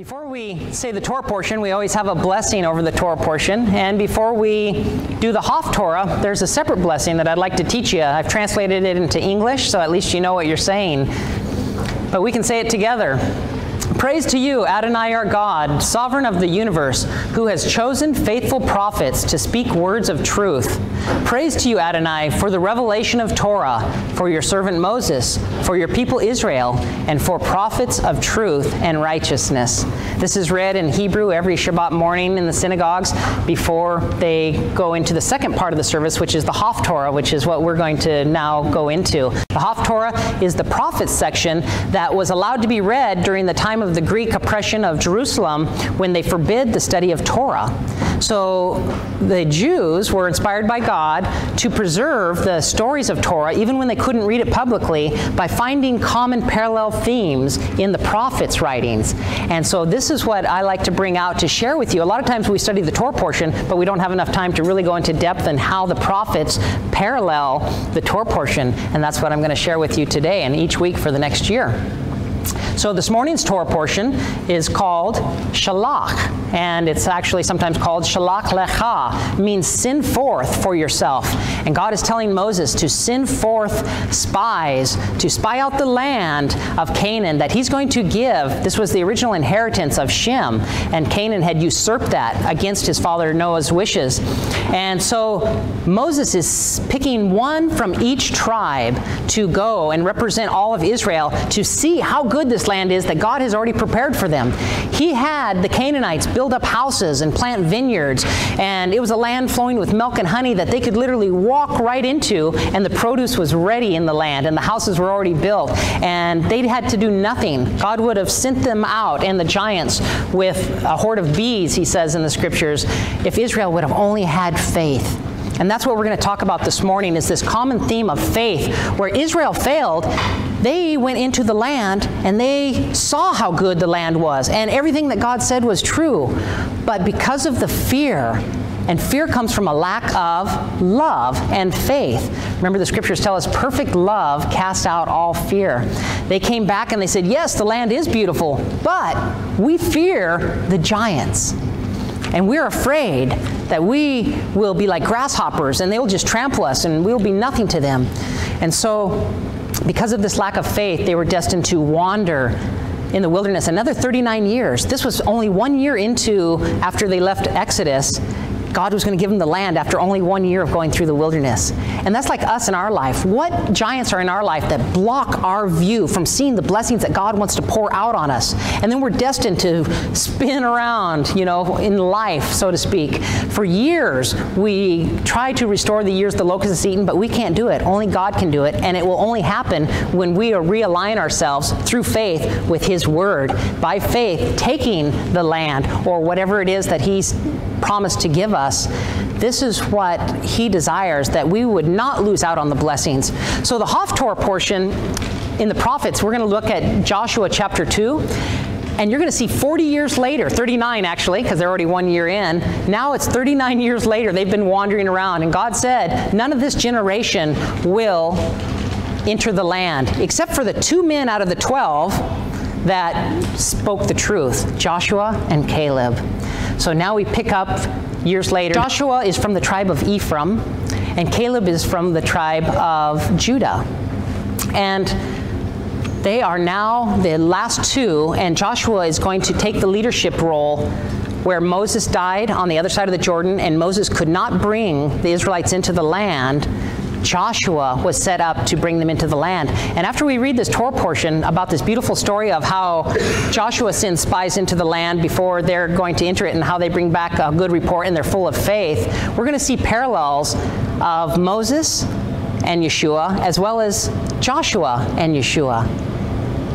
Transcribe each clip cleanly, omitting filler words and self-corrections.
Before we say the Torah portion, we always have a blessing over the Torah portion. And before we do the Haftorah, there's a separate blessing that I'd like to teach you. I've translated it into English, so at least you know what you're saying. But we can say it together. Praise to you, Adonai, our God, sovereign of the universe, who has chosen faithful prophets to speak words of truth. Praise to you, Adonai, for the revelation of Torah, for your servant Moses, for your people Israel, and for prophets of truth and righteousness. This is read in Hebrew every Shabbat morning in the synagogues before they go into the second part of the service, which is the Haftorah, which is what we're going to now go into. The Haftorah is the prophets section that was allowed to be read during the time of the Greek oppression of Jerusalem when they forbid the study of Torah. So the Jews were inspired by God to preserve the stories of Torah, even when they couldn't read it publicly, by finding common parallel themes in the prophets' writings. And so this is what I like to bring out to share with you. A lot of times we study the Torah portion, but we don't have enough time to really go into depth on how the prophets parallel the Torah portion. And that's what I'm going to share with you today and each week for the next year. So this morning's Torah portion is called Shalach, and it's actually sometimes called Shalach Lecha, means send forth for yourself. And God is telling Moses to send forth spies, to spy out the land of Canaan that he's going to give. This was the original inheritance of Shem, and Canaan had usurped that against his father Noah's wishes. And so Moses is picking one from each tribe to go and represent all of Israel to see how good this land is that God has already prepared for them. He had the Canaanites build up houses and plant vineyards, and it was a land flowing with milk and honey that they could literally walk right into, and the produce was ready in the land, and the houses were already built, and they had to do nothing. God would have sent them out, and the giants, with a horde of bees, he says in the scriptures, if Israel would have only had faith. And that's what we're going to talk about this morning, is this common theme of faith. Where Israel failed, they went into the land and they saw how good the land was, and everything that God said was true. But because of the fear, and fear comes from a lack of love and faith. Remember, the scriptures tell us perfect love casts out all fear. They came back and they said, yes, the land is beautiful, but we fear the giants. And we're afraid that we will be like grasshoppers and they'll just trample us and we'll be nothing to them. And so because of this lack of faith, they were destined to wander in the wilderness another 39 years. This was only 1 year after they left Exodus. God was going to give them the land after only 1 year of going through the wilderness. And that's like us in our life. What giants are in our life that block our view from seeing the blessings that God wants to pour out on us? And then we're destined to spin around, you know, in life, so to speak. For years, we try to restore the years the locust has eaten, but we can't do it. Only God can do it. And it will only happen when we realign ourselves through faith with His Word, by faith taking the land or whatever it is that He's promised to give us. This is what He desires, that we would not lose out on the blessings. So the Haftorah portion in the prophets, we're going to look at Joshua chapter 2, and you're going to see 40 years later, 39 actually, because they're already 1 year in. Now it's 39 years later, they've been wandering around, and God said, none of this generation will enter the land, except for the 2 men out of the 12 that spoke the truth, Joshua and Caleb. So now we pick up years later. Joshua is from the tribe of Ephraim, and Caleb is from the tribe of Judah. And they are now the last 2, and Joshua is going to take the leadership role where Moses died on the other side of the Jordan, and Moses could not bring the Israelites into the land. Joshua was set up to bring them into the land. And after we read this Torah portion about this beautiful story of how Joshua sends spies into the land before they're going to enter it and how they bring back a good report and they're full of faith, we're going to see parallels of Moses and Yeshua as well as Joshua and Yeshua.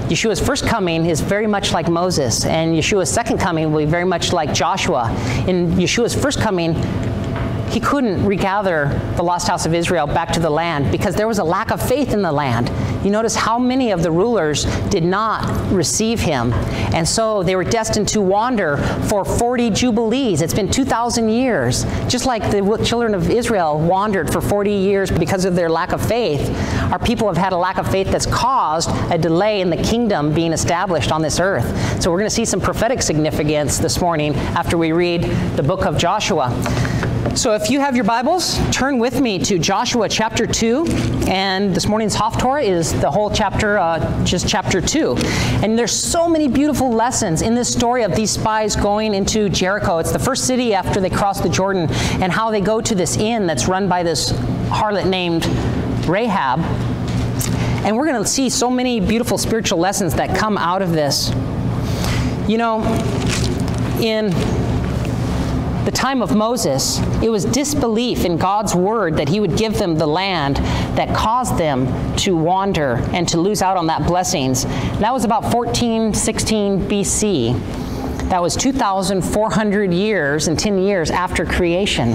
Yeshua's first coming is very much like Moses, and Yeshua's second coming will be very much like Joshua. In Yeshua's first coming, He couldn't regather the lost house of Israel back to the land because there was a lack of faith in the land. You notice how many of the rulers did not receive him. And so they were destined to wander for 40 jubilees. It's been 2,000 years. Just like the children of Israel wandered for 40 years because of their lack of faith, our people have had a lack of faith that's caused a delay in the kingdom being established on this earth. So we're going to see some prophetic significance this morning after we read the book of Joshua. So if you have your Bibles, turn with me to Joshua chapter 2, and this morning's Haftorah is the whole chapter, just chapter 2. And there's so many beautiful lessons in this story of these spies going into Jericho. It's the first city after they cross the Jordan, and how they go to this inn that's run by this harlot named Rahab. And we're going to see so many beautiful spiritual lessons that come out of this. You know, in the time of Moses, it was disbelief in God's word that he would give them the land that caused them to wander and to lose out on that blessings. And that was about 1416 BC. That was 2,400 years and 10 years after creation.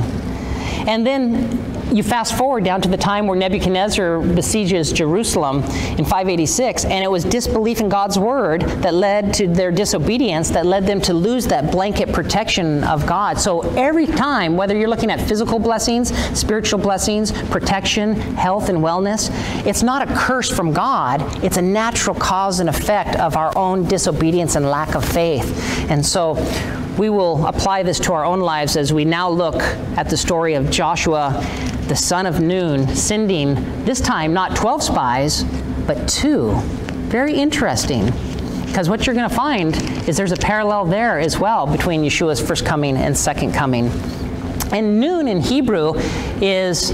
And then you fast forward down to the time where Nebuchadnezzar besieges Jerusalem in 586, and it was disbelief in God's word that led to their disobedience, that led them to lose that blanket protection of God. So every time, whether you're looking at physical blessings, spiritual blessings, protection, health and wellness, it's not a curse from God. It's a natural cause and effect of our own disobedience and lack of faith. And so we will apply this to our own lives as we now look at the story of Joshua, the son of Nun, sending this time not 12 spies, but 2. Very interesting, because what you're going to find is there's a parallel there as well between Yeshua's first coming and second coming. And Nun in Hebrew is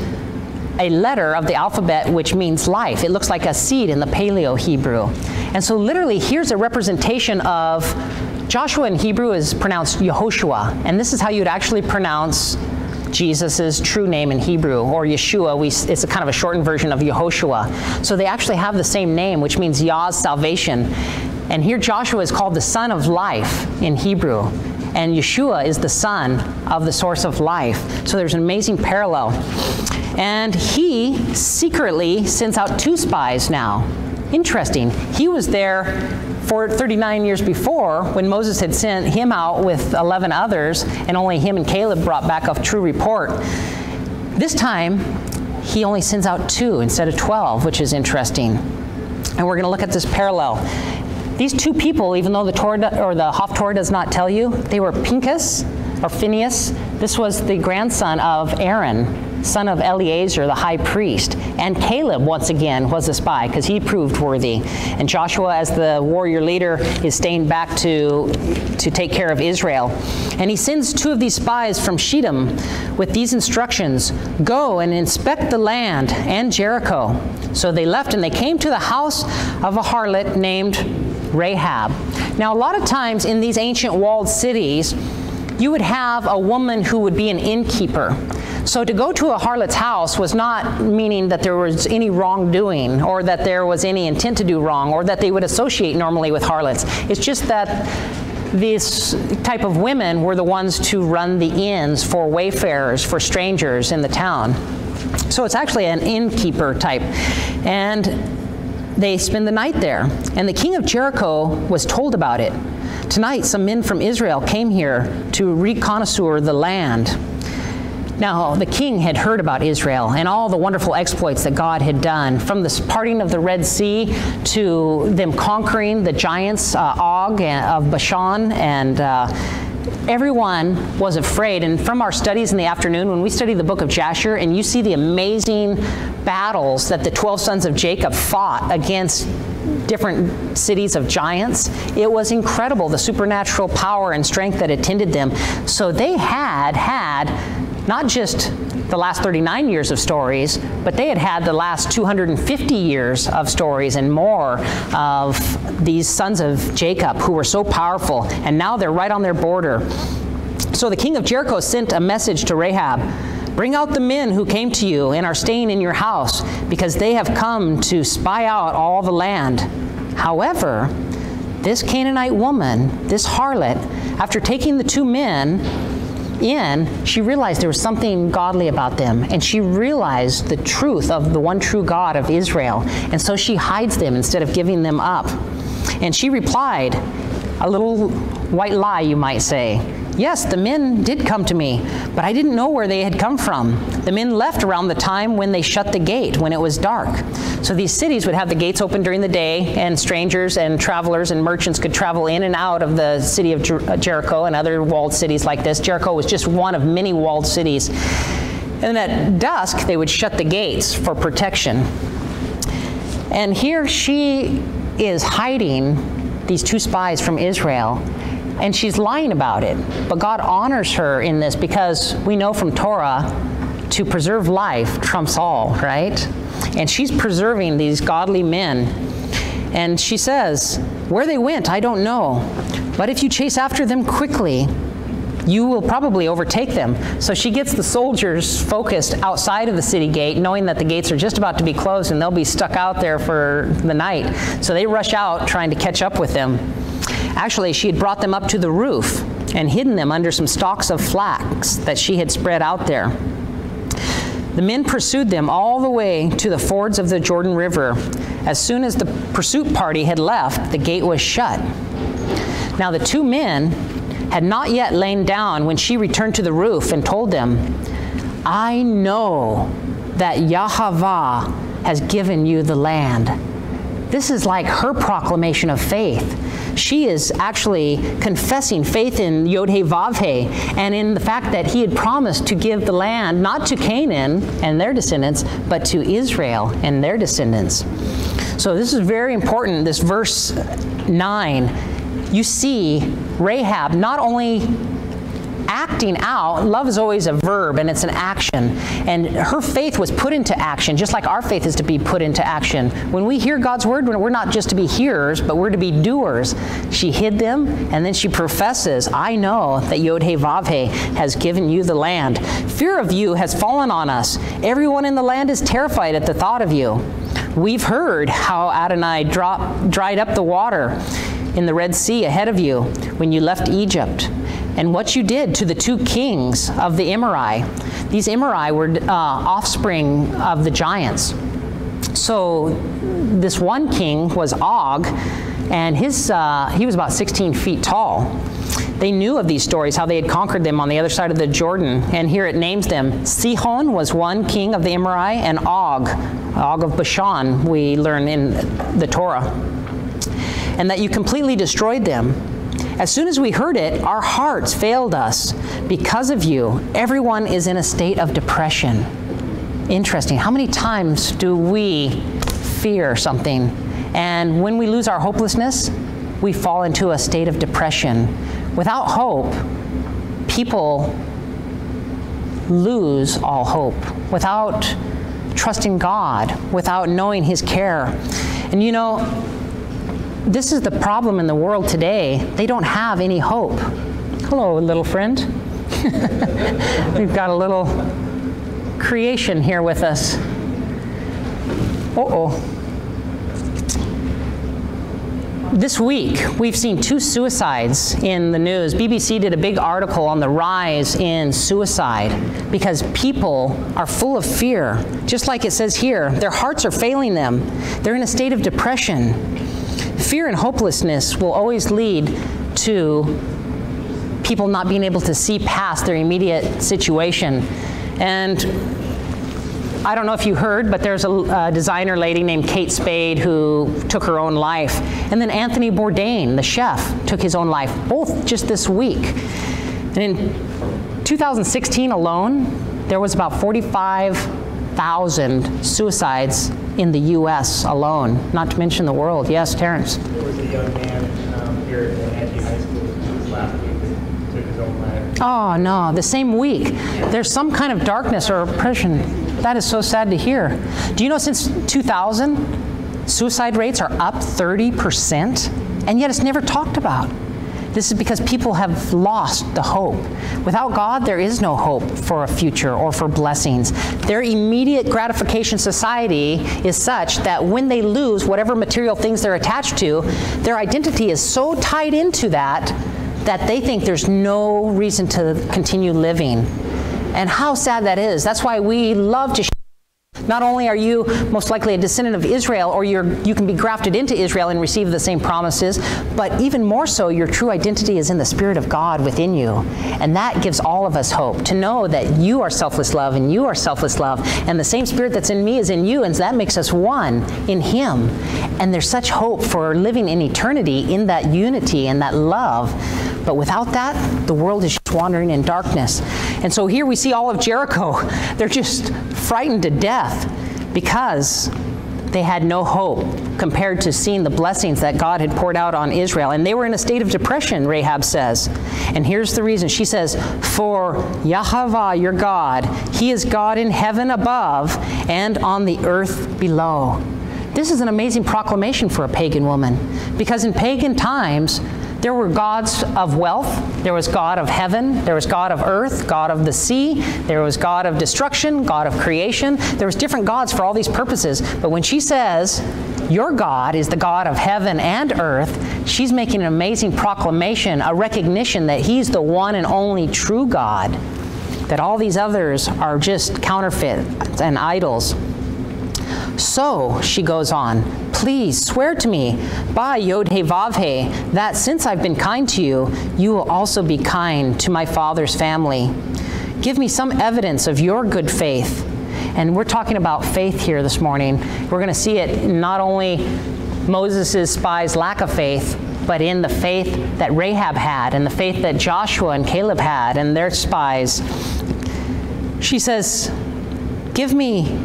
a letter of the alphabet which means life. It looks like a seed in the Paleo-Hebrew. And so literally here's a representation of Joshua in Hebrew is pronounced Yehoshua, and this is how you'd actually pronounce Jesus' true name in Hebrew, or Yeshua. It's a kind of a shortened version of Yehoshua. So they actually have the same name, which means Yah's salvation. And here Joshua is called the son of life in Hebrew, and Yeshua is the son of the source of life. So there's an amazing parallel. And he secretly sends out 2 spies now. Interesting. He was there for 39 years before, when Moses had sent him out with 11 others, and only him and Caleb brought back a true report. This time, he only sends out 2 instead of 12, which is interesting. And we're going to look at this parallel. These 2 people, even though the Torah or the Haftorah does not tell you, they were Pinchas or Phineas. This was the grandson of Aaron, son of Eleazar, the high priest. And Caleb, once again, was a spy because he proved worthy. And Joshua, as the warrior leader, is staying back to take care of Israel. And he sends 2 of these spies from Shittim with these instructions: go and inspect the land and Jericho. So they left and they came to the house of a harlot named Rahab. Now, a lot of times in these ancient walled cities, you would have a woman who would be an innkeeper. So to go to a harlot's house was not meaning that there was any wrongdoing, or that there was any intent to do wrong, or that they would associate normally with harlots. It's just that these type of women were the ones to run the inns for wayfarers, for strangers in the town. So it's actually an innkeeper type. And they spend the night there. And the king of Jericho was told about it. Tonight, some men from Israel came here to reconnoiter the land. Now, the king had heard about Israel and all the wonderful exploits that God had done, from the parting of the Red Sea to them conquering the giants, Og of Bashan, and everyone was afraid. And from our studies in the afternoon, when we study the book of Jasher, and you see the amazing battles that the 12 sons of Jacob fought against different cities of giants, it was incredible, the supernatural power and strength that attended them. So they had not just the last 39 years of stories, but they had the last 250 years of stories and more of these sons of Jacob who were so powerful, and now they're right on their border. So the king of Jericho sent a message to Rahab: bring out the men who came to you and are staying in your house, because they have come to spy out all the land. However, this Canaanite woman, this harlot, after taking the 2 men, in, she realized there was something godly about them, and she realized the truth of the one true God of Israel, and so she hides them instead of giving them up. And she replied, a little white lie, you might say, "Yes, the men did come to me, but I didn't know where they had come from. The men left around the time when they shut the gate, when it was dark." So these cities would have the gates open during the day, and strangers and travelers and merchants could travel in and out of the city of Jericho and other walled cities like this. Jericho was just one of many walled cities. And at dusk, they would shut the gates for protection. And here she is hiding these two spies from Israel, and she's lying about it. But God honors her in this, because we know from Torah, to preserve life trumps all, right? And she's preserving these godly men. And she says, "Where they went, I don't know. But if you chase after them quickly, you will probably overtake them." So she gets the soldiers focused outside of the city gate, knowing that the gates are just about to be closed and they'll be stuck out there for the night. So they rush out trying to catch up with them. Actually, she had brought them up to the roof and hidden them under some stalks of flax that she had spread out there. The men pursued them all the way to the fords of the Jordan River. As soon as the pursuit party had left, the gate was shut. Now the two men had not yet lain down when she returned to the roof and told them, "I know that Yahweh has given you the land." This is like her proclamation of faith. She is actually confessing faith in Yod-Heh-Vav-Heh and in the fact that he had promised to give the land not to Canaan and their descendants, but to Israel and their descendants. So this is very important, this verse 9. You see Rahab not only acting out, love is always a verb and it's an action, and her faith was put into action, just like our faith is to be put into action. When we hear God's word, we're not just to be hearers, but we're to be doers. She hid them, and then she professes, "I know that Yod-Heh-Vav-Heh has given you the land. Fear of you has fallen on us. Everyone in the land is terrified at the thought of you. We've heard how Adonai dried up the water in the Red Sea ahead of you when you left Egypt, and what you did to the two kings of the Amorite." These Amorite were offspring of the giants. So this one king was Og, and he was about 16 feet tall. They knew of these stories, how they had conquered them on the other side of the Jordan. And here it names them. Sihon was one king of the Amorite, and Og of Bashan, we learn in the Torah. And that you completely destroyed them. As soon as we heard it, our hearts failed us. Because of you, everyone is in a state of depression. Interesting. How many times do we fear something? And when we lose our hopelessness, we fall into a state of depression. Without hope, people lose all hope. Without trusting God, without knowing His care. And you know, this is the problem in the world today. They don't have any hope. Hello, little friend. We've got a little creation here with us. This week, we've seen two suicides in the news. BBC did a big article on the rise in suicide because people are full of fear. Just like it says here, their hearts are failing them. They're in a state of depression. Fear and hopelessness will always lead to people not being able to see past their immediate situation. And I don't know if you heard, but there's a designer lady named Kate Spade who took her own life. And then Anthony Bourdain, the chef, took his own life, both just this week. And in 2016 alone, there was about 45,000 suicides in the U.S. alone, not to mention the world. Yes, Terrence? There was a young man here at Angie High School this last week that took his own life. Oh, no, the same week. There's some kind of darkness or oppression. That is so sad to hear. Do you know since 2000, suicide rates are up 30%, and yet it's never talked about. This is because people have lost the hope. Without God, there is no hope for a future or for blessings. Their immediate gratification society is such that when they lose whatever material things they're attached to, their identity is so tied into that that they think there's no reason to continue living. And how sad that is. That's why we love to share. Not only are you most likely a descendant of Israel, or you can be grafted into Israel and receive the same promises, but even more so, your true identity is in the Spirit of God within you. And that gives all of us hope, to know that you are selfless love, and you are selfless love, and the same Spirit that's in me is in you, and that makes us one in Him. And there's such hope for living in eternity in that unity and that love. But without that, the world is just wandering in darkness. And so here we see all of Jericho. They're just frightened to death because they had no hope compared to seeing the blessings that God had poured out on Israel. And they were in a state of depression, Rahab says. And here's the reason. She says, "For Yahavah, your God, He is God in heaven above and on the earth below." This is an amazing proclamation for a pagan woman, because in pagan times, there were gods of wealth, there was God of heaven, there was God of earth, God of the sea, there was God of destruction, God of creation. There was different gods for all these purposes. But when she says, your God is the God of heaven and earth, she's making an amazing proclamation, a recognition that He's the one and only true God, that all these others are just counterfeits and idols. So, she goes on, "Please swear to me by Yod-Heh-Vav-Heh that since I've been kind to you, you will also be kind to my father's family. Give me some evidence of your good faith." And we're talking about faith here this morning. We're going to see it not only Moses' spies' lack of faith, but in the faith that Rahab had, and the faith that Joshua and Caleb had, and their spies. She says, "Give me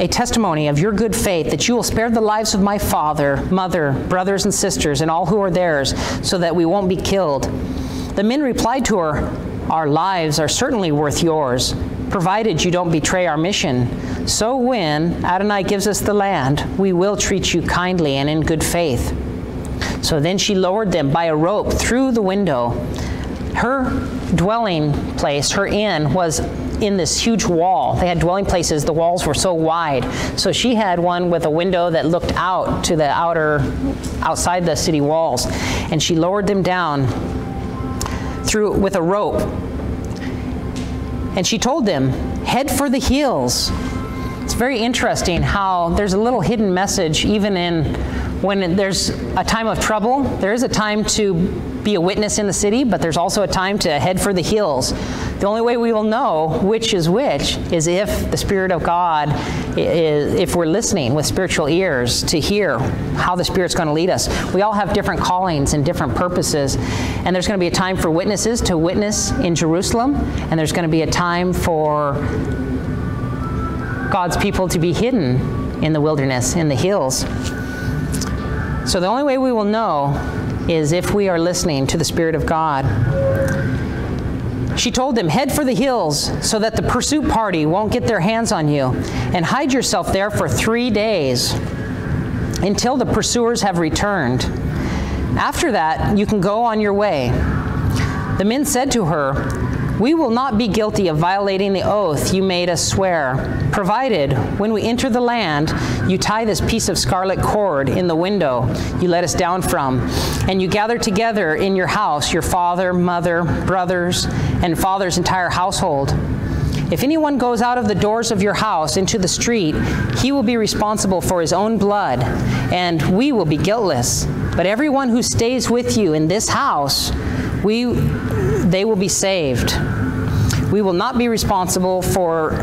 a testimony of your good faith that you will spare the lives of my father, mother, brothers and sisters, and all who are theirs, so that we won't be killed." The men replied to her, "Our lives are certainly worth yours, provided you don't betray our mission. So when Adonai gives us the land, we will treat you kindly and in good faith." So then she lowered them by a rope through the window. Her dwelling place, her inn, was in this huge wall. They had dwelling places. The walls were so wide. So she had one with a window that looked out to the outside the city walls. And she lowered them down through with a rope. And she told them, "Head for the hills." It's very interesting how there's a little hidden message even in when there's a time of trouble. There is a time to be a witness in the city, but there's also a time to head for the hills. The only way we will know which is if the Spirit of God, if we're listening with spiritual ears to hear how the Spirit's going to lead us. We all have different callings and different purposes, and there's going to be a time for witnesses to witness in Jerusalem, and there's going to be a time for God's people to be hidden in the wilderness, in the hills. So the only way we will know is if we are listening to the Spirit of God. She told them, "Head for the hills so that the pursuit party won't get their hands on you, and hide yourself there for 3 days until the pursuers have returned. After that, you can go on your way." The men said to her, "We will not be guilty of violating the oath you made us swear, provided when we enter the land, you tie this piece of scarlet cord in the window you let us down from, and you gather together in your house your father, mother, brothers, and father's entire household. If anyone goes out of the doors of your house into the street, he will be responsible for his own blood, and we will be guiltless. But everyone who stays with you in this house, they will be saved. We will not be responsible for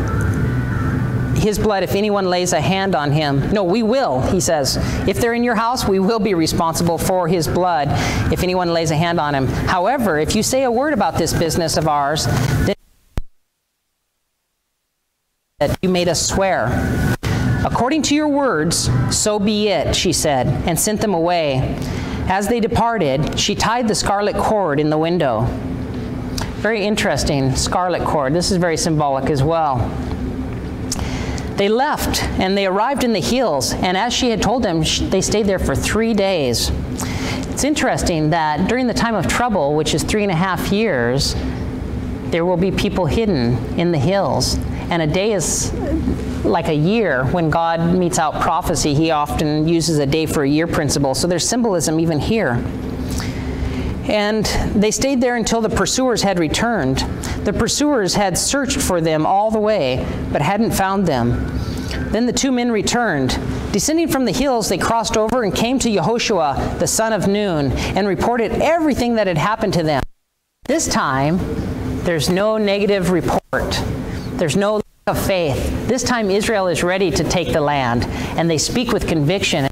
his blood if anyone lays a hand on him." No, we will, he says. If they're in your house, we will be responsible for his blood if anyone lays a hand on him. "However, if you say a word about this business of ours, then that you made us swear. According to your words, so be it," she said, and sent them away. As they departed, she tied the scarlet cord in the window. Very interesting, scarlet cord. This is very symbolic as well. They left, and they arrived in the hills, and as she had told them, they stayed there for 3 days. It's interesting that during the time of trouble, which is 3.5 years, there will be people hidden in the hills, and a day is like a year. When God meets out prophecy, He often uses a day for a year principle, so there's symbolism even here. And they stayed there until the pursuers had returned. The pursuers had searched for them all the way, but hadn't found them. Then the two men returned. Descending from the hills, they crossed over and came to Yehoshua, the son of Nun, and reported everything that had happened to them. This time, there's no negative report. There's no lack of faith. This time, Israel is ready to take the land, and they speak with conviction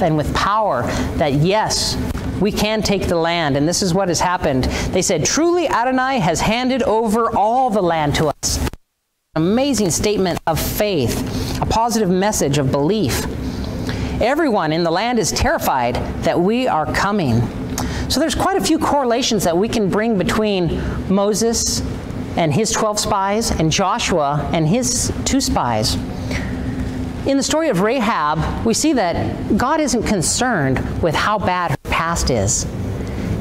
and with power that, yes, we can take the land, and this is what has happened. They said, "Truly Adonai has handed over all the land to us." An amazing statement of faith, a positive message of belief. Everyone in the land is terrified that we are coming. So there's quite a few correlations that we can bring between Moses and his 12 spies and Joshua and his 2 spies. In the story of Rahab, we see that God isn't concerned with how bad her past is.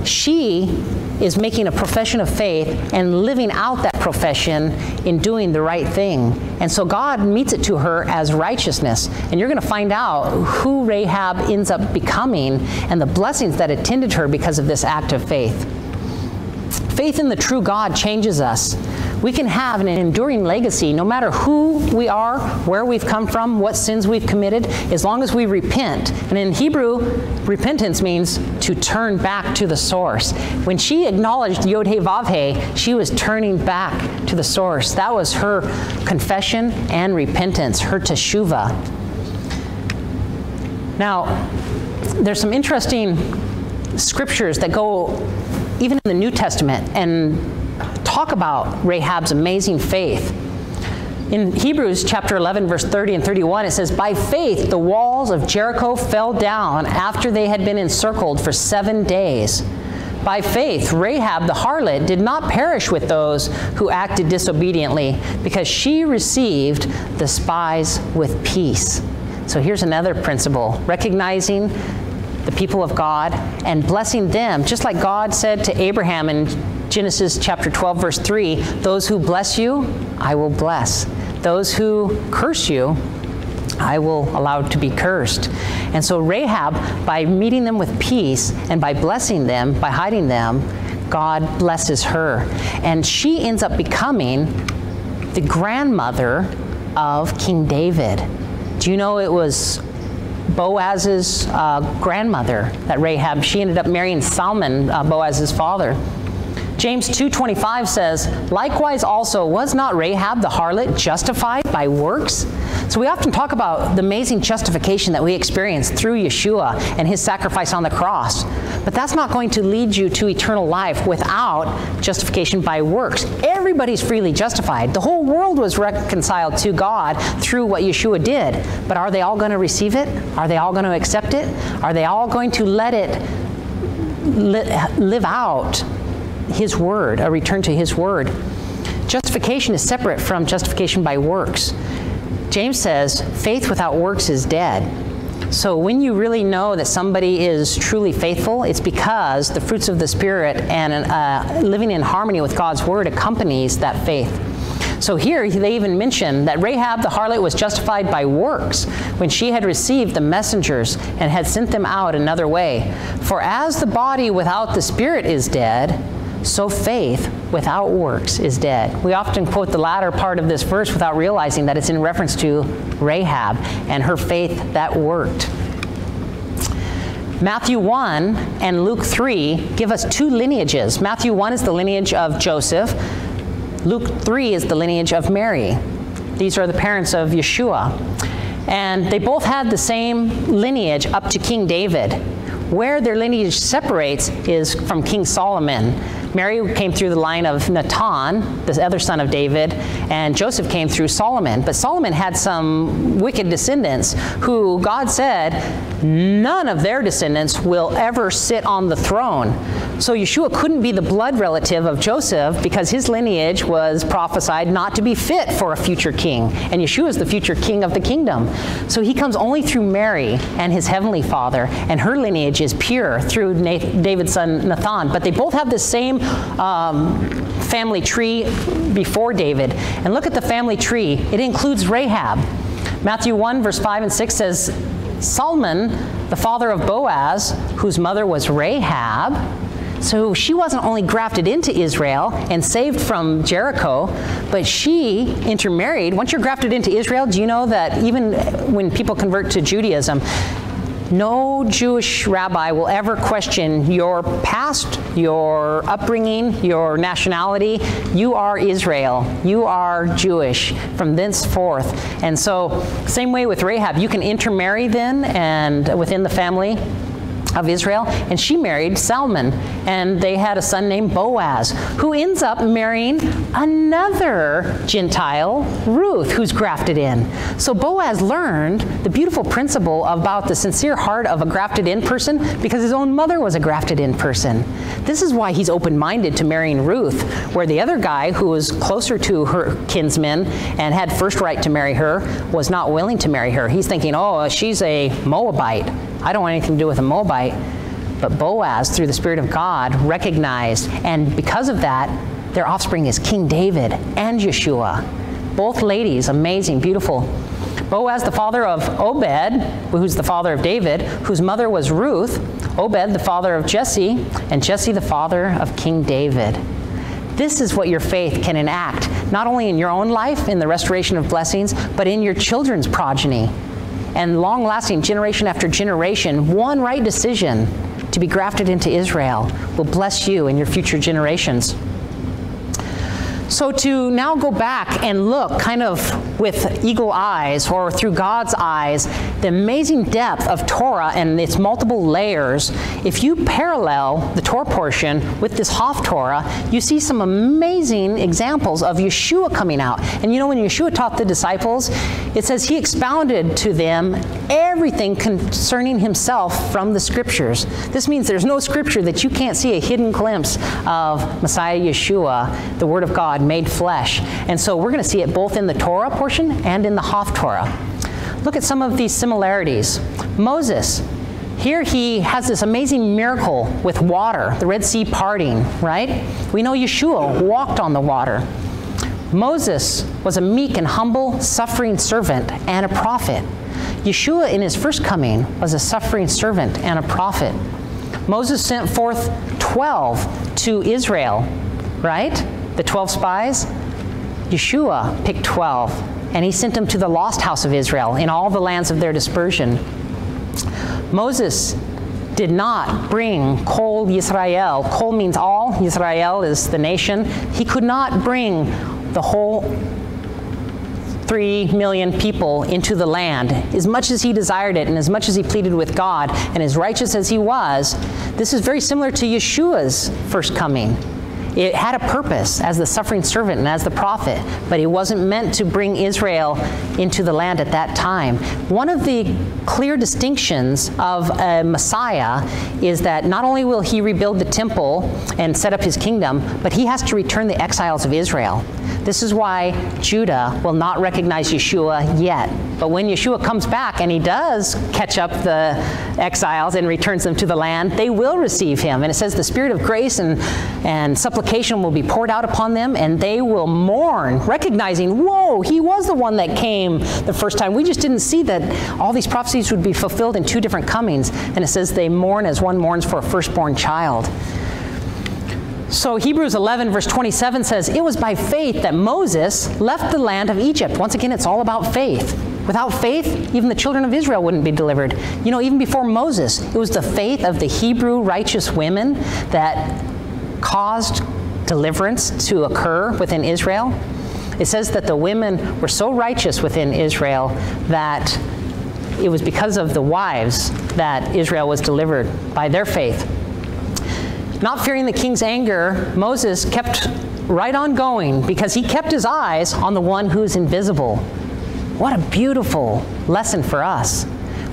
She is making a profession of faith and living out that profession in doing the right thing. And so God meets it to her as righteousness. And you're going to find out who Rahab ends up becoming and the blessings that attended her because of this act of faith. Faith in the true God changes us. We can have an enduring legacy no matter who we are, where we've come from, what sins we've committed, as long as we repent. And in Hebrew, repentance means to turn back to the source. When she acknowledged Yod-Heh-Vav-Heh, she was turning back to the source. That was her confession and repentance, her teshuvah. Now, there's some interesting scriptures that go even in the New Testament and talk about Rahab's amazing faith. In Hebrews chapter 11, verse 30 and 31, it says, "By faith the walls of Jericho fell down after they had been encircled for 7 days. By faith Rahab the harlot did not perish with those who acted disobediently, because she received the spies with peace." So here's another principle, recognizing the people of God and blessing them, just like God said to Abraham in Genesis chapter 12, verse 3, "Those who bless you, I will bless. Those who curse you, I will allow to be cursed." And so Rahab, by meeting them with peace and by blessing them, by hiding them, God blesses her. And she ends up becoming the grandmother of King David. Do you know it was Boaz's grandmother that Rahab, she ended up marrying Salmon, Boaz's father. James 2:25 says, "Likewise also was not Rahab the harlot justified by works?" So we often talk about the amazing justification that we experience through Yeshua and his sacrifice on the cross. But that's not going to lead you to eternal life without justification by works. Everybody's freely justified. The whole world was reconciled to God through what Yeshua did. But are they all going to receive it? Are they all going to accept it? Are they all going to let it live out his word, a return to his word? Justification is separate from justification by works. James says, "Faith without works is dead." So when you really know that somebody is truly faithful, it's because the fruits of the Spirit and living in harmony with God's word accompanies that faith. So here they even mention that Rahab the harlot was justified by works when she had received the messengers and had sent them out another way. "For as the body without the Spirit is dead, so faith without works is dead." We often quote the latter part of this verse without realizing that it's in reference to Rahab and her faith that worked. Matthew 1 and Luke 3 give us 2 lineages. Matthew 1 is the lineage of Joseph. Luke 3 is the lineage of Mary. These are the parents of Yeshua. And they both had the same lineage up to King David. Where their lineage separates is from King Solomon. Mary came through the line of Nathan, the other son of David, and Joseph came through Solomon. But Solomon had some wicked descendants who God said, none of their descendants will ever sit on the throne. So Yeshua couldn't be the blood relative of Joseph because his lineage was prophesied not to be fit for a future king. And Yeshua is the future king of the kingdom. So he comes only through Mary and his heavenly father, and her lineage is pure through David's son Nathan. But they both have the same family tree before David. And look at the family tree. It includes Rahab. Matthew 1 verse 5 and 6 says, Salmon, the father of Boaz, whose mother was Rahab, So she wasn't only grafted into Israel and saved from Jericho, but she intermarried. Once you're grafted into Israel, do you know that even when people convert to Judaism, no Jewish rabbi will ever question your past, your upbringing, your nationality. You are Israel. You are Jewish from thenceforth. And so, same way with Rahab, you can intermarry then and within the family of Israel, and she married Salmon, and they had a son named Boaz, who ends up marrying another Gentile, Ruth, who's grafted in. So Boaz learned the beautiful principle about the sincere heart of a grafted-in person because his own mother was a grafted-in person. This is why he's open-minded to marrying Ruth, where the other guy, who was closer to her kinsmen and had first right to marry her, was not willing to marry her. He's thinking, oh, she's a Moabite. I don't want anything to do with a Moabite. But Boaz, through the Spirit of God, recognized, and because of that, their offspring is King David and Yeshua. Both ladies, amazing, beautiful. Boaz, the father of Obed, who's the father of David, whose mother was Ruth. Obed, the father of Jesse, and Jesse, the father of King David. This is what your faith can enact, not only in your own life, in the restoration of blessings, but in your children's progeny. And long-lasting, generation after generation, one right decision to be grafted into Israel will bless you and your future generations. So to now go back and look kind of with eagle eyes, or through God's eyes, the amazing depth of Torah and its multiple layers, if you parallel the Torah portion with this Haftorah, you see some amazing examples of Yeshua coming out. And you know, when Yeshua taught the disciples, it says he expounded to them everything concerning himself from the scriptures. This means there's no scripture that you can't see a hidden glimpse of Messiah Yeshua, the Word of God made flesh. And so we're going to see it both in the Torah portion and in the Haftorah. Look at some of these similarities. Moses, here he has this amazing miracle with water, the Red Sea parting, right? We know Yeshua walked on the water. Moses was a meek and humble, suffering servant and a prophet. Yeshua in his first coming was a suffering servant and a prophet. Moses sent forth 12 to Israel, right? The 12 spies, Yeshua picked 12, and he sent them to the lost house of Israel in all the lands of their dispersion. Moses did not bring Kol Yisrael. Kol means all. Yisrael is the nation. He could not bring the whole 3 million people into the land. As much as he desired it and as much as he pleaded with God and as righteous as he was, this is very similar to Yeshua's first coming. It had a purpose as the suffering servant and as the prophet, but it wasn't meant to bring Israel into the land at that time. One of the clear distinctions of a Messiah is that not only will he rebuild the temple and set up his kingdom, but he has to return the exiles of Israel. This is why Judah will not recognize Yeshua yet. But when Yeshua comes back and he does catch up the exiles and returns them to the land, they will receive him. And it says the Spirit of grace and supplication will be poured out upon them, and they will mourn, recognizing, whoa, he was the one that came the first time. We just didn't see that all these prophecies would be fulfilled in two different comings. And it says they mourn as one mourns for a firstborn child. So Hebrews 11 verse 27 says, it was by faith that Moses left the land of Egypt. Once again, it's all about faith. Without faith, even the children of Israel wouldn't be delivered. You know, even before Moses, it was the faith of the Hebrew righteous women that caused deliverance to occur within Israel. It says that the women were so righteous within Israel that it was because of the wives that Israel was delivered by their faith. Not fearing the king's anger, Moses kept right on going because he kept his eyes on the one who's invisible. What a beautiful lesson for us.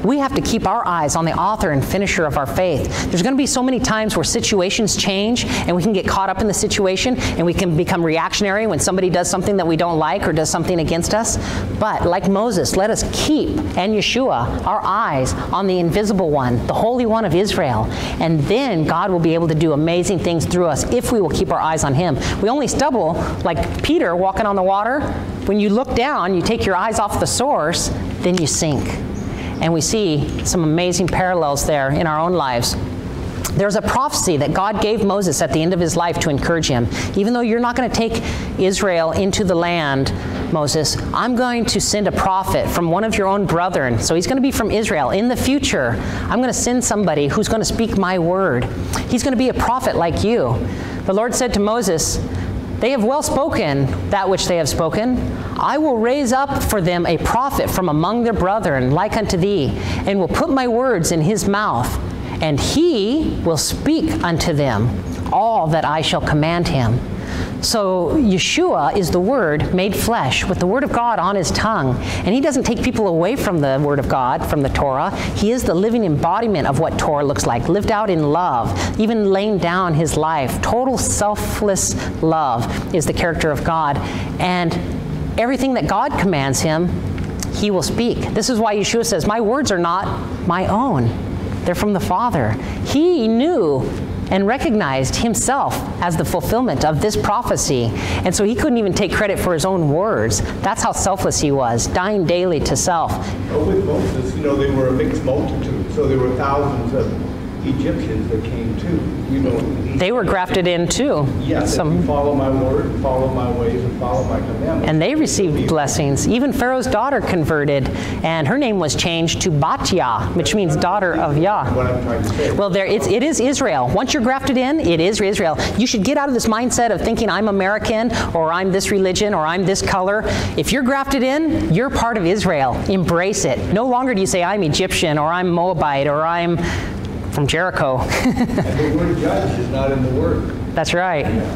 We have to keep our eyes on the author and finisher of our faith. There's going to be so many times where situations change and we can get caught up in the situation and we can become reactionary when somebody does something that we don't like or does something against us. But like Moses, let us keep, and Yeshua, our eyes on the invisible one, the Holy One of Israel. And then God will be able to do amazing things through us if we will keep our eyes on him. We only stumble like Peter walking on the water. When you look down, you take your eyes off the source, then you sink. And we see some amazing parallels there in our own lives. There's a prophecy that God gave Moses at the end of his life to encourage him. Even though you're not going to take Israel into the land, Moses, I'm going to send a prophet from one of your own brethren. So he's going to be from Israel. In the future, I'm going to send somebody who's going to speak my word. He's going to be a prophet like you. The Lord said to Moses, they have well spoken that which they have spoken. I will raise up for them a prophet from among their brethren, like unto thee, and will put my words in his mouth. And he will speak unto them all that I shall command him. So Yeshua is the Word made flesh, with the Word of God on his tongue. And he doesn't take people away from the Word of God, from the Torah. He is the living embodiment of what Torah looks like, lived out in love, even laying down his life. Total selfless love is the character of God. And everything that God commands him, he will speak. This is why Yeshua says, my words are not my own. They're from the Father. He knew and recognized himself as the fulfillment of this prophecy. And so he couldn't even take credit for his own words. That's how selfless he was, dying daily to self. Well, with Moses, they were a mixed multitude. So there were thousands of Egyptians that came too. They were grafted in too. Yes, follow my word, follow my ways, and follow my commandments. And they received blessings. Even Pharaoh's daughter converted, and her name was changed to Batya, which means daughter of Yah. What I'm trying to say. Well, it is Israel. Once you're grafted in, it is Israel. You should get out of this mindset of thinking I'm American, or I'm this religion, or I'm this color. If you're grafted in, you're part of Israel. Embrace it. No longer do you say I'm Egyptian, or I'm Moabite, or I'm from Jericho. And the word judge is not in the word. That's right. Yeah.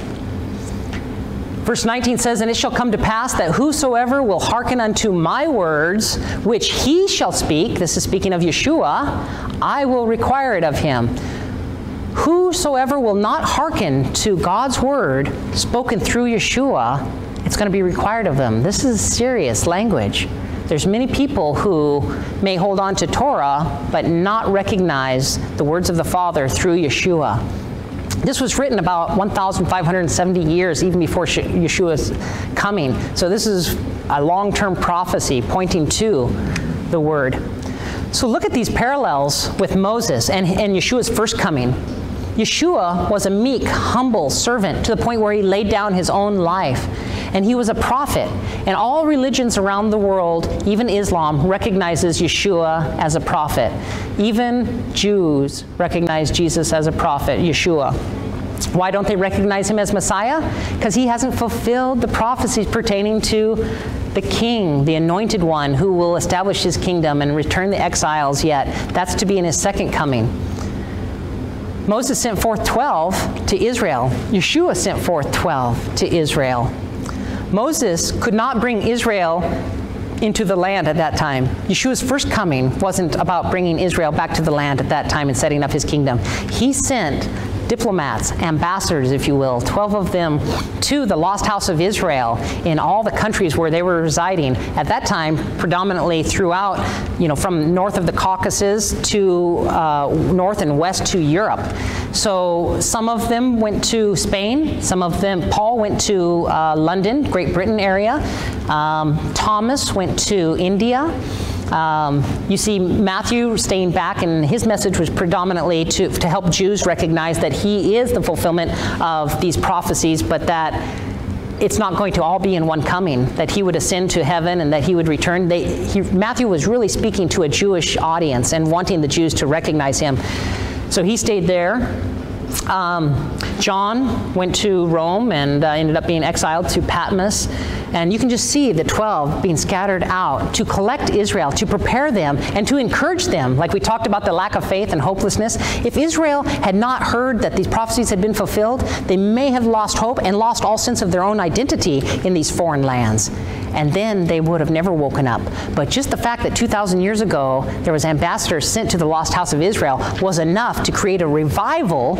Verse 19 says, and it shall come to pass that whosoever will hearken unto my words, which he shall speak, this is speaking of Yeshua, I will require it of him. Whosoever will not hearken to God's word spoken through Yeshua, it's going to be required of them. This is serious language. There's many people who may hold on to Torah, but not recognize the words of the Father through Yeshua. This was written about 1,570 years even before Yeshua's coming. So this is a long-term prophecy pointing to the Word. So look at these parallels with Moses and Yeshua's first coming. Yeshua was a meek, humble servant to the point where he laid down his own life. And he was a prophet. And all religions around the world, even Islam, recognizes Yeshua as a prophet. Even Jews recognize Jesus as a prophet, Yeshua. Why don't they recognize him as Messiah? Because he hasn't fulfilled the prophecies pertaining to the king, the anointed one, who will establish his kingdom and return the exiles yet. That's to be in his second coming. Moses sent forth 12 to Israel. Yeshua sent forth 12 to Israel. Moses could not bring Israel into the land at that time. Yeshua's first coming wasn't about bringing Israel back to the land at that time and setting up his kingdom. He sent diplomats, ambassadors, if you will, 12 of them to the lost house of Israel in all the countries where they were residing. At that time, predominantly throughout, from north of the Caucasus to north and west to Europe. So some of them went to Spain. Some of them, Paul went to London, Great Britain area. Thomas went to India. You see Matthew staying back, and his message was predominantly to help Jews recognize that he is the fulfillment of these prophecies, but that it's not going to all be in one coming, that he would ascend to heaven and that he would return. Matthew was really speaking to a Jewish audience and wanting the Jews to recognize him. So he stayed there. John went to Rome and ended up being exiled to Patmos. And you can just see the 12 being scattered out to collect Israel, to prepare them, and to encourage them. Like we talked about the lack of faith and hopelessness. If Israel had not heard that these prophecies had been fulfilled, they may have lost hope and lost all sense of their own identity in these foreign lands. And then they would have never woken up. But just the fact that 2,000 years ago there was ambassadors sent to the lost house of Israel was enough to create a revival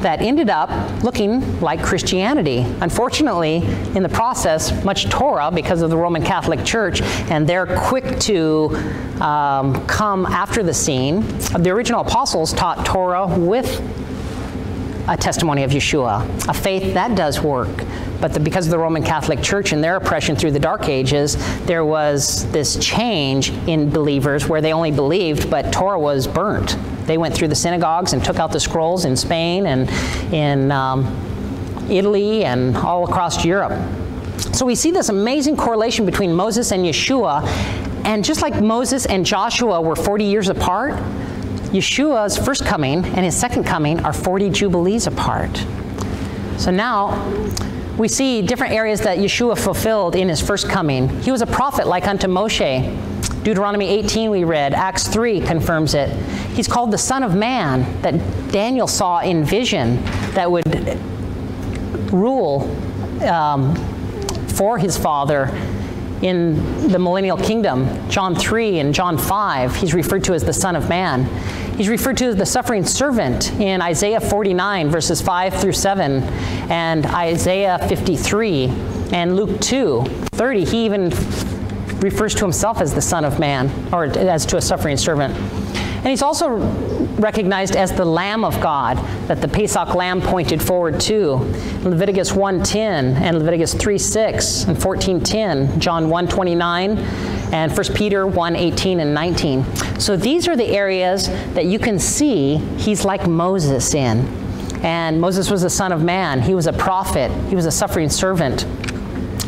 that ended up looking like Christianity. Unfortunately, in the process, much Torah because of the Roman Catholic Church, and they're quick to come after the scene. The original apostles taught Torah with a testimony of Yeshua, a faith that does work. But because of the Roman Catholic Church and their oppression through the Dark Ages, there was this change in believers where they only believed, but Torah was burnt. They went through the synagogues and took out the scrolls in Spain and in Italy and all across Europe. So we see this amazing correlation between Moses and Yeshua. And just like Moses and Joshua were 40 years apart, Yeshua's first coming and his second coming are 40 jubilees apart. So now we see different areas that Yeshua fulfilled in his first coming. He was a prophet like unto Moshe. Deuteronomy 18 we read, Acts 3 confirms it. He's called the Son of Man that Daniel saw in vision that would rule for his father in the millennial kingdom. John 3 and John 5, he's referred to as the Son of Man. He's referred to as the suffering servant in Isaiah 49, verses 5 through 7, and Isaiah 53, and Luke 2, 30. He even refers to himself as the Son of Man, or as to a suffering servant. And he's also recognized as the Lamb of God, that the Pesach Lamb pointed forward to. Leviticus 1:10 and Leviticus 3:6 and 14:10, John 1:29 and 1 Peter 1:18 and 19. So these are the areas that you can see he's like Moses in. And Moses was the Son of Man. He was a prophet. He was a suffering servant.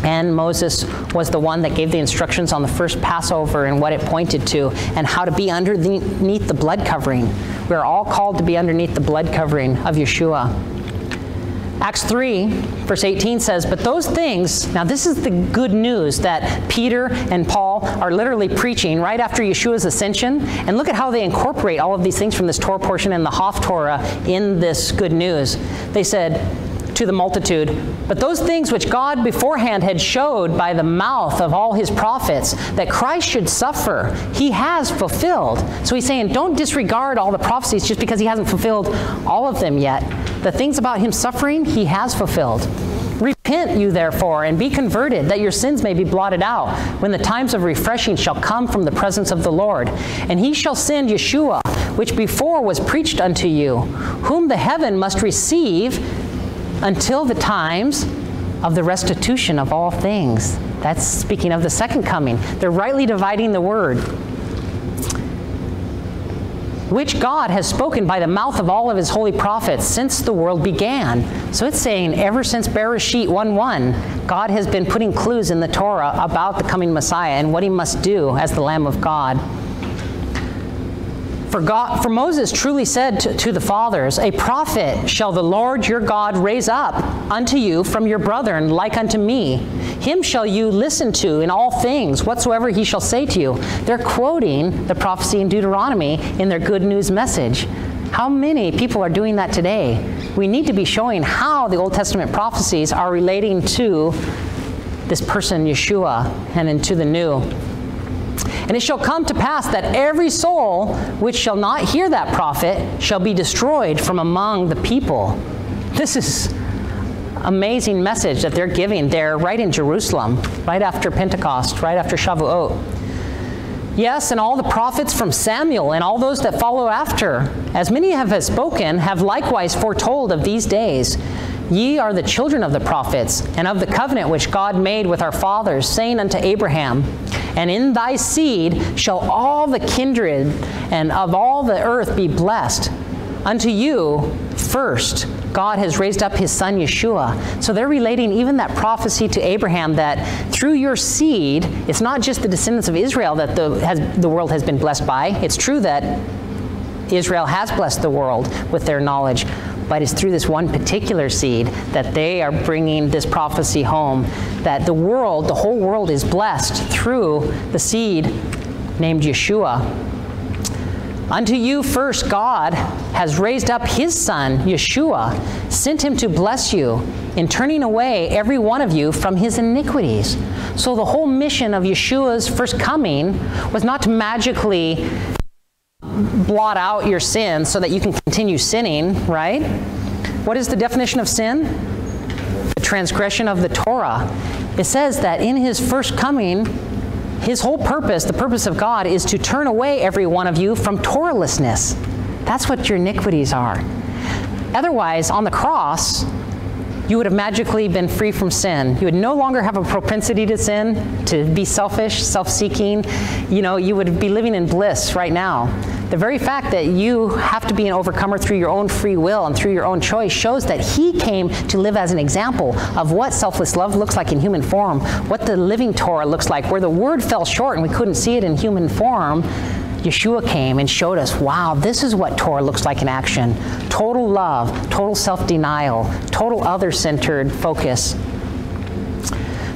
And Moses was the one that gave the instructions on the first Passover and what it pointed to and how to be underneath the blood covering. We are all called to be underneath the blood covering of Yeshua. Acts 3, verse 18 says, but those things, now this is the good news that Peter and Paul are literally preaching right after Yeshua's ascension. And look at how they incorporate all of these things from this Torah portion and the Haftorah in this good news. They said, to the multitude, but those things which God beforehand had showed by the mouth of all his prophets, that Christ should suffer, he has fulfilled. So he's saying, don't disregard all the prophecies just because he hasn't fulfilled all of them yet. The things about him suffering, he has fulfilled. Repent you therefore, and be converted, that your sins may be blotted out, when the times of refreshing shall come from the presence of the Lord. And he shall send Yeshua, which before was preached unto you, whom the heaven must receive, until the times of the restitution of all things. That's speaking of the second coming. They're rightly dividing the word, which God has spoken by the mouth of all of his holy prophets since the world began. So it's saying ever since Bereshit 1:1, God has been putting clues in the Torah about the coming Messiah and what he must do as the Lamb of God. For Moses truly said to the fathers, a prophet shall the Lord your God raise up unto you from your brethren, like unto me. Him shall you listen to in all things, whatsoever he shall say to you. They're quoting the prophecy in Deuteronomy in their good news message. How many people are doing that today? We need to be showing how the Old Testament prophecies are relating to this person, Yeshua, and into the new. And it shall come to pass that every soul which shall not hear that prophet shall be destroyed from among the people. This is amazing message that they're giving there right in Jerusalem, right after Pentecost, right after Shavuot. Yes, and all the prophets from Samuel and all those that follow after, as many have spoken, have likewise foretold of these days. Ye are the children of the prophets, and of the covenant which God made with our fathers, saying unto Abraham, and in thy seed shall all the kindred and of all the earth be blessed. Unto you first God has raised up his son Yeshua. So they're relating even that prophecy to Abraham that through your seed, it's not just the descendants of Israel that the world has been blessed by. It's true that Israel has blessed the world with their knowledge, but it's through this one particular seed that they are bringing this prophecy home, that the world, the whole world is blessed through the seed named Yeshua. Unto you first God has raised up his son, Yeshua, sent him to bless you in turning away every one of you from his iniquities. So the whole mission of Yeshua's first coming was not to magically blot out your sin so that you can continue sinning, right? What is the definition of sin? The transgression of the Torah. It says that in his first coming, his whole purpose, the purpose of God, is to turn away every one of you from Torahlessness. That's what your iniquities are. Otherwise, on the cross, you would have magically been free from sin. You would no longer have a propensity to sin, to be selfish, self-seeking. You know, you would be living in bliss right now. The very fact that you have to be an overcomer through your own free will and through your own choice shows that he came to live as an example of what selfless love looks like in human form, what the living Torah looks like, where the word fell short and we couldn't see it in human form. Yeshua came and showed us, wow, this is what Torah looks like in action. Total love, total self-denial, total other-centered focus.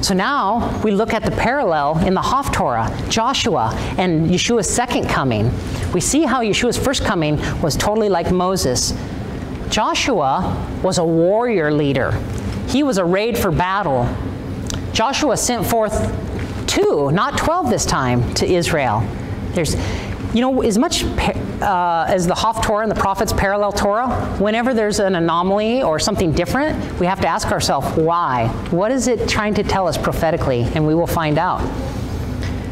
So now we look at the parallel in the Haftorah, Joshua, and Yeshua's second coming. We see how Yeshua's first coming was totally like Moses. Joshua was a warrior leader. He was arrayed for battle. Joshua sent forth 2, not 12 this time, to Israel. There's, you know, as much as the Haftorah and the prophets parallel Torah, whenever there's an anomaly or something different, we have to ask ourselves, why? What is it trying to tell us prophetically? And we will find out.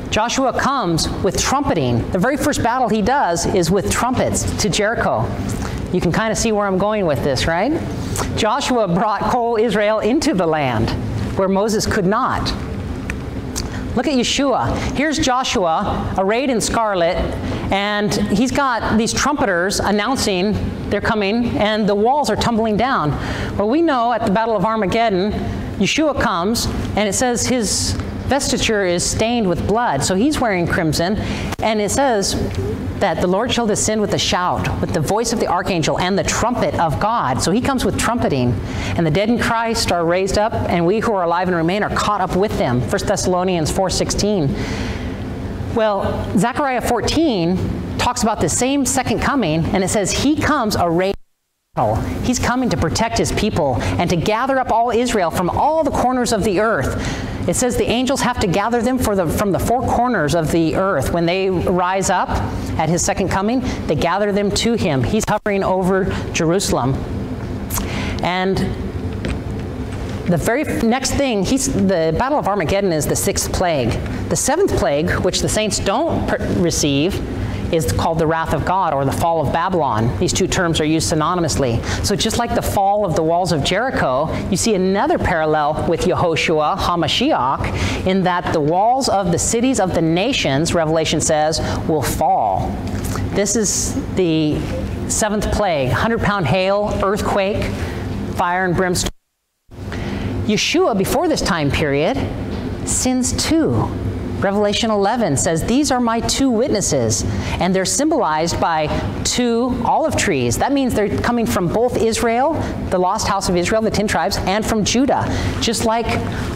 Joshua comes with trumpeting. The very first battle he does is with trumpets to Jericho. You can kind of see where I'm going with this, right? Joshua brought whole Israel into the land where Moses could not. Look at Yeshua. Here's Joshua arrayed in scarlet, and he's got these trumpeters announcing they're coming, and the walls are tumbling down. Well, we know at the Battle of Armageddon, Yeshua comes, and it says his vestiture is stained with blood, so he's wearing crimson, and it says that the Lord shall descend with a shout, with the voice of the archangel and the trumpet of God. So he comes with trumpeting, and the dead in Christ are raised up, and we who are alive and remain are caught up with them. 1 Thessalonians 4:16. Well, Zechariah 14 talks about the same second coming, and it says he comes arrayed. He's coming to protect his people and to gather up all Israel from all the corners of the earth. It says the angels have to gather them from the four corners of the earth. When they rise up at his second coming, they gather them to him. He's hovering over Jerusalem. And the very next thing, the Battle of Armageddon is the 6th plague. The 7th plague, which the saints don't receive, is called the wrath of God or the fall of Babylon. These two terms are used synonymously. So just like the fall of the walls of Jericho, you see another parallel with Yehoshua, HaMashiach, in that the walls of the cities of the nations, Revelation says, will fall. This is the 7th plague, 100-pound hail, earthquake, fire and brimstone. Yeshua, before this time period, sins too. Revelation 11 says, these are my 2 witnesses, and they're symbolized by 2 olive trees. That means they're coming from both Israel, the lost house of Israel, the 10 tribes, and from Judah. Just like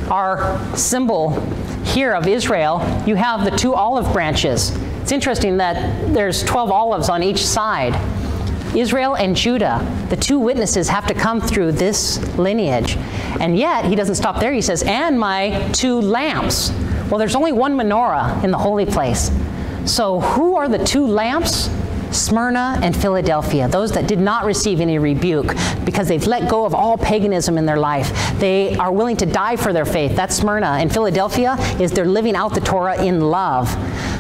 our symbol here of Israel, you have the 2 olive branches. It's interesting that there's 12 olives on each side. Israel and Judah, the 2 witnesses have to come through this lineage. And yet, he doesn't stop there. He says, and my 2 lamps. Well, there's only 1 menorah in the holy place. So who are the 2 lamps? Smyrna and Philadelphia, those that did not receive any rebuke because they've let go of all paganism in their life. They are willing to die for their faith. That's Smyrna. And Philadelphia is they're living out the Torah in love.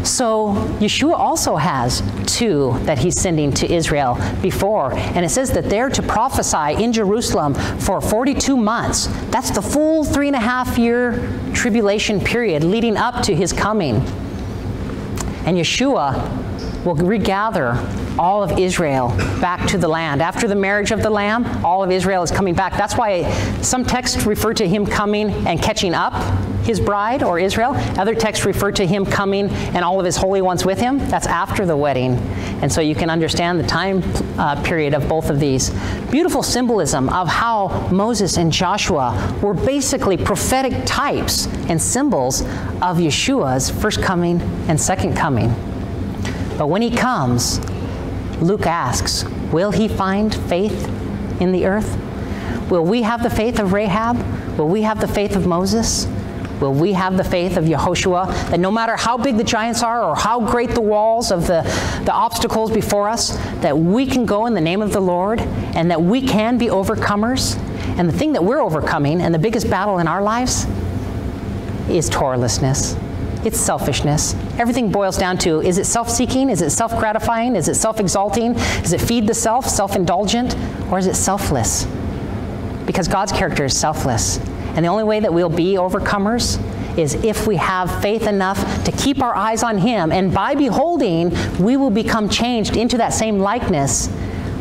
So Yeshua also has 2 that he's sending to Israel before. And it says that they're to prophesy in Jerusalem for 42 months. That's the full 3.5-year tribulation period leading up to his coming. And Yeshua will regather all of Israel back to the land. After the marriage of the Lamb, all of Israel is coming back. That's why some texts refer to him coming and catching up his bride or Israel. Other texts refer to him coming and all of his holy ones with him. That's after the wedding. And so you can understand the time period of both of these. Beautiful symbolism of how Moses and Joshua were basically prophetic types and symbols of Yeshua's first coming and second coming. But when he comes, Luke asks, will he find faith in the earth? Will we have the faith of Rahab? Will we have the faith of Moses? Will we have the faith of Yehoshua, that no matter how big the giants are or how great the walls of the obstacles before us, that we can go in the name of the Lord and that we can be overcomers? And the thing that we're overcoming and the biggest battle in our lives is Torahlessness. It's selfishness. Everything boils down to, is it self-seeking? Is it self-gratifying? Is it self-exalting? Does it feed the self, self-indulgent? Or is it selfless? Because God's character is selfless. And the only way that we'll be overcomers is if we have faith enough to keep our eyes on him, and by beholding, we will become changed into that same likeness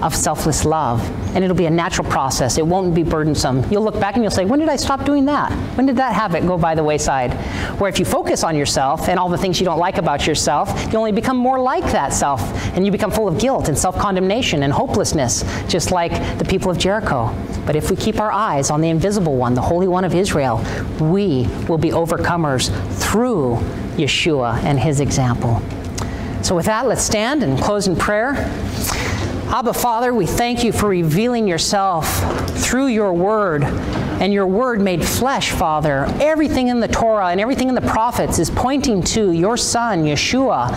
of selfless love. And it'll be a natural process. It won't be burdensome. You'll look back and you'll say, when did I stop doing that? When did that habit go by the wayside? Where if you focus on yourself and all the things you don't like about yourself, you only become more like that self, and you become full of guilt and self-condemnation and hopelessness, just like the people of Jericho. But if we keep our eyes on the invisible one, the Holy One of Israel, we will be overcomers through Yeshua and his example. So with that, let's stand and close in prayer. Abba, Father, we thank you for revealing yourself through your word, and your word made flesh, Father. Everything in the Torah and everything in the prophets is pointing to your son, Yeshua,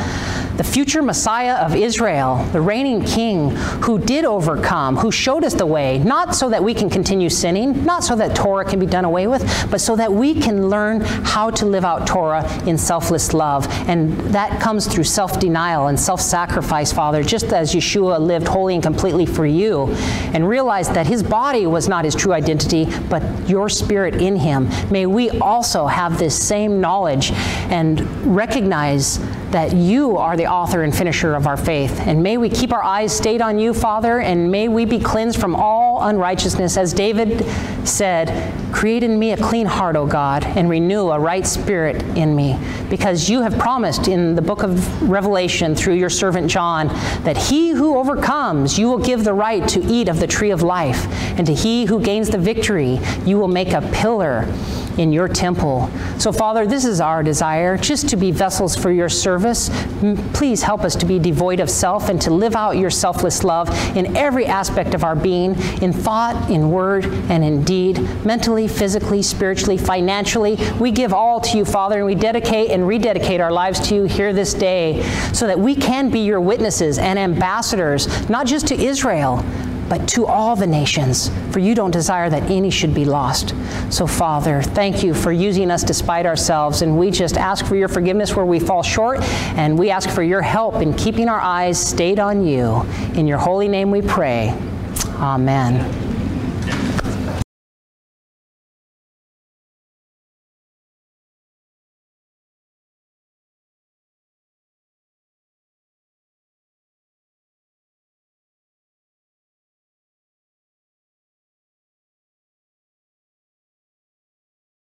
the future Messiah of Israel, the reigning king who did overcome, who showed us the way, not so that we can continue sinning, not so that Torah can be done away with, but so that we can learn how to live out Torah in selfless love. And that comes through self-denial and self-sacrifice, Father, just as Yeshua lived wholly and completely for you, and realized that his body was not his true identity, but your spirit in him. May we also have this same knowledge and recognize that you are the author and finisher of our faith. And may we keep our eyes stayed on you, Father, and may we be cleansed from all unrighteousness. As David said, create in me a clean heart, O God, and renew a right spirit in me. Because you have promised in the book of Revelation through your servant John that he who overcomes, you will give the right to eat of the tree of life. And to he who gains the victory, you will make a pillar in your temple. So Father, this is our desire, just to be vessels for your service. Please help us to be devoid of self and to live out your selfless love in every aspect of our being, in thought, in word, and in deed, mentally, physically, spiritually, financially. We give all to you, Father, and we dedicate and rededicate our lives to you here this day so that we can be your witnesses and ambassadors, not just to Israel, but to all the nations, for you don't desire that any should be lost. So Father, thank you for using us despite ourselves, and we just ask for your forgiveness where we fall short, and we ask for your help in keeping our eyes stayed on you. In your holy name we pray, amen.